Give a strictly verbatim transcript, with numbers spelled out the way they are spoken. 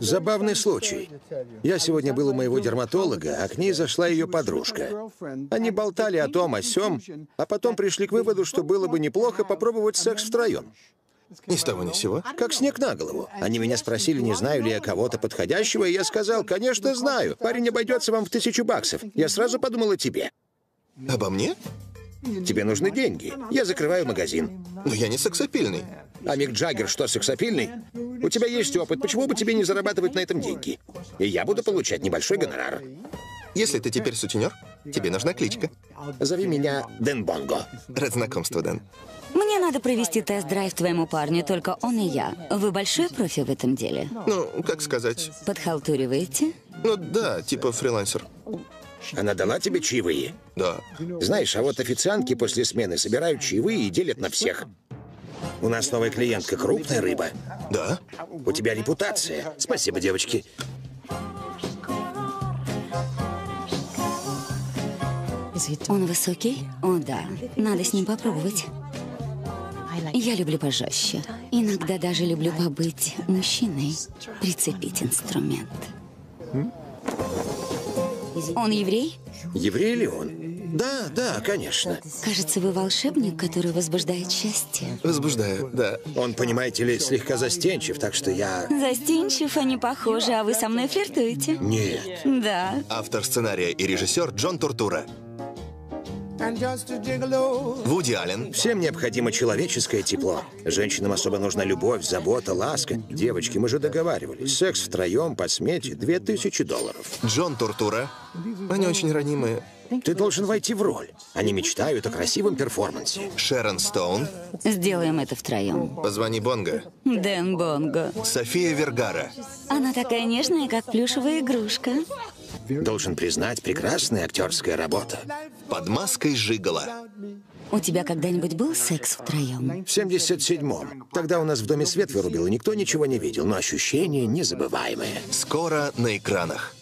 Забавный случай. Я сегодня был у моего дерматолога, а к ней зашла ее подружка. Они болтали о том, о сём, а потом пришли к выводу, что было бы неплохо попробовать секс втроем. Ни с того ни с сего. Как снег на голову. Они меня спросили, не знаю ли я кого-то подходящего, и я сказал, конечно, знаю. Парень обойдется вам в тысячу баксов. Я сразу подумал о тебе. Обо мне? Тебе нужны деньги. Я закрываю магазин. Но я не сексапильный. А Мик Джаггер что, сексапильный? У тебя есть опыт, почему бы тебе не зарабатывать на этом деньги? И я буду получать небольшой гонорар. Если ты теперь сутенер, тебе нужна кличка. Зови меня Дэн Бонго. Рад знакомству, Дэн. Мне надо провести тест-драйв твоему парню, только он и я. Вы большой профи в этом деле? Ну, как сказать? Подхалтуриваете? Ну да, типа фрилансер. Она дала тебе чаевые? Да. Знаешь, а вот официантки после смены собирают чаевые и делят на всех. У нас новая клиентка, крупная рыба. Да. У тебя репутация. Спасибо, девочки. Он высокий? О, да. Надо с ним попробовать. Я люблю пожестче. Иногда даже люблю побыть мужчиной. Прицепить инструмент. Он еврей? Еврей ли он? Да, да, конечно. Кажется, вы волшебник, который возбуждает счастье. Возбуждаю, да. Он, понимаете ли, слегка застенчив, так что я... Застенчив, они похожи, а вы со мной флиртуете? Нет. Да. Автор сценария и режиссер Джон Туртура. Вуди Аллен. Всем необходимо человеческое тепло. Женщинам особо нужна любовь, забота, ласка. Девочки, мы же договаривались. Секс втроем по смете две тысячи долларов. Джон Туртура. Они очень ранимые. Ты должен войти в роль. Они мечтают о красивом перформансе. Шерон Стоун. Сделаем это втроем. Позвони Бонго. Дэн Бонго. София Вергара. Она такая нежная, как плюшевая игрушка. Должен признать, прекрасная актерская работа. Под маской жигала. У тебя когда-нибудь был секс втроем? В семьдесят седьмом. Тогда у нас в доме свет вырубил, и никто ничего не видел, но ощущение незабываемое. Скоро на экранах.